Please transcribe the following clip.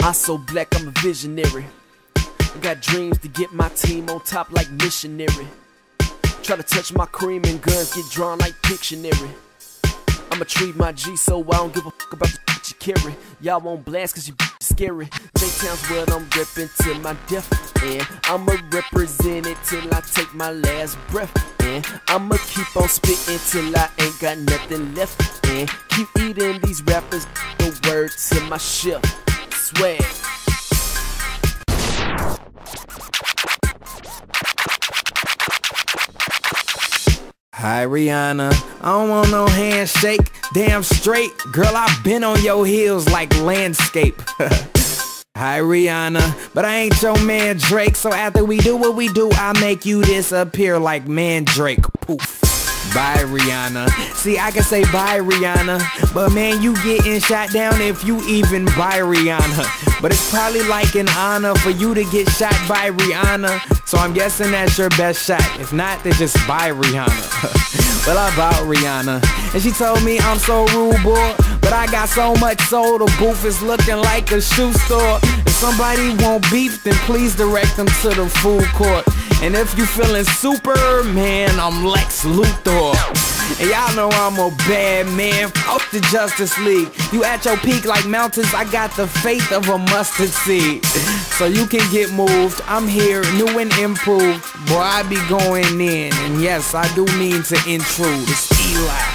I so black, I'm a visionary. I got dreams to get my team on top like missionary. Try to touch my cream and guns get drawn like Pictionary. I'ma treat my G so I don't give a fuck about the shit you carry. Y'all won't blast cause you scary. J-Town's what I'm ripping till my death. And I'ma represent it till I take my last breath. And I'ma keep on spitting till I ain't got nothing left. And keep eating these rappers, the word to my ship. Swag. Hi Rihanna, I don't want no handshake. Damn straight, girl, I been on your heels like landscape. Hi Rihanna, but I ain't your man Drake. So after we do what we do, I make you disappear like Mandrake. Poof. Bye Rihanna. See, I can say bye Rihanna, but man, you getting shot down if you even buy Rihanna. But it's probably like an honor for you to get shot by Rihanna, so I'm guessing that's your best shot. If not, then just bye Rihanna. Well, I bought Rihanna, and she told me I'm so rude, boy, but I got so much soul, the booth is looking like a shoe store. If somebody want beef, then please direct them to the food court. And if you feeling Superman, I'm Lex Luthor. And y'all know I'm a bad man, fuck the Justice League. You at your peak like mountains, I got the faith of a mustard seed. So you can get moved, I'm here, new and improved. Boy, I be going in, and yes, I do mean to intrude, it's Eli.